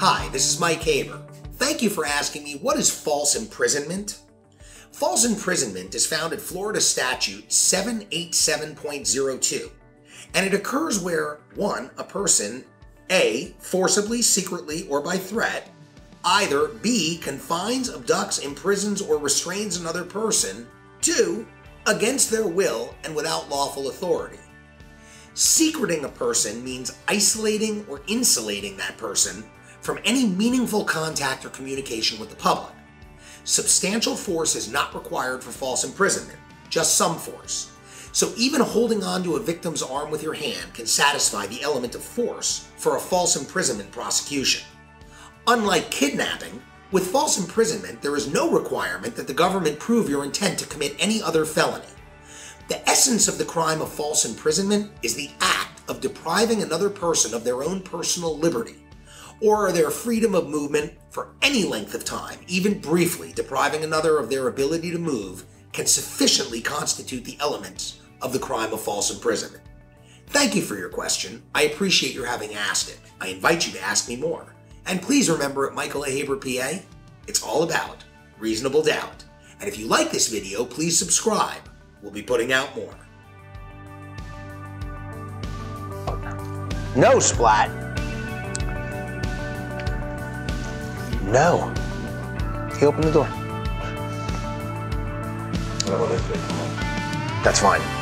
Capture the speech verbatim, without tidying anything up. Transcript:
Hi, this is Mike Haber. Thank you for asking me, what is false imprisonment? False imprisonment is found in Florida Statute seven eighty-seven point zero two, and it occurs where, one, a person, A, forcibly, secretly, or by threat, either, B, confines, abducts, imprisons, or restrains another person, two, against their will and without lawful authority. Secreting a person means isolating or insulating that person from any meaningful contact or communication with the public. Substantial force is not required for false imprisonment, just some force. So even holding on to a victim's arm with your hand can satisfy the element of force for a false imprisonment prosecution. Unlike kidnapping, with false imprisonment, there is no requirement that the government prove your intent to commit any other felony. The essence of the crime of false imprisonment is the act of depriving another person of their own personal liberty, or their freedom of movement for any length of time. Even briefly depriving another of their ability to move can sufficiently constitute the elements of the crime of false imprisonment. Thank you for your question. I appreciate your having asked it. I invite you to ask me more. And please remember, at Michael A. Haber, P A, it's all about reasonable doubt. And if you like this video, please subscribe. We'll be putting out more. No, Splat. No. He opened the door. That's fine.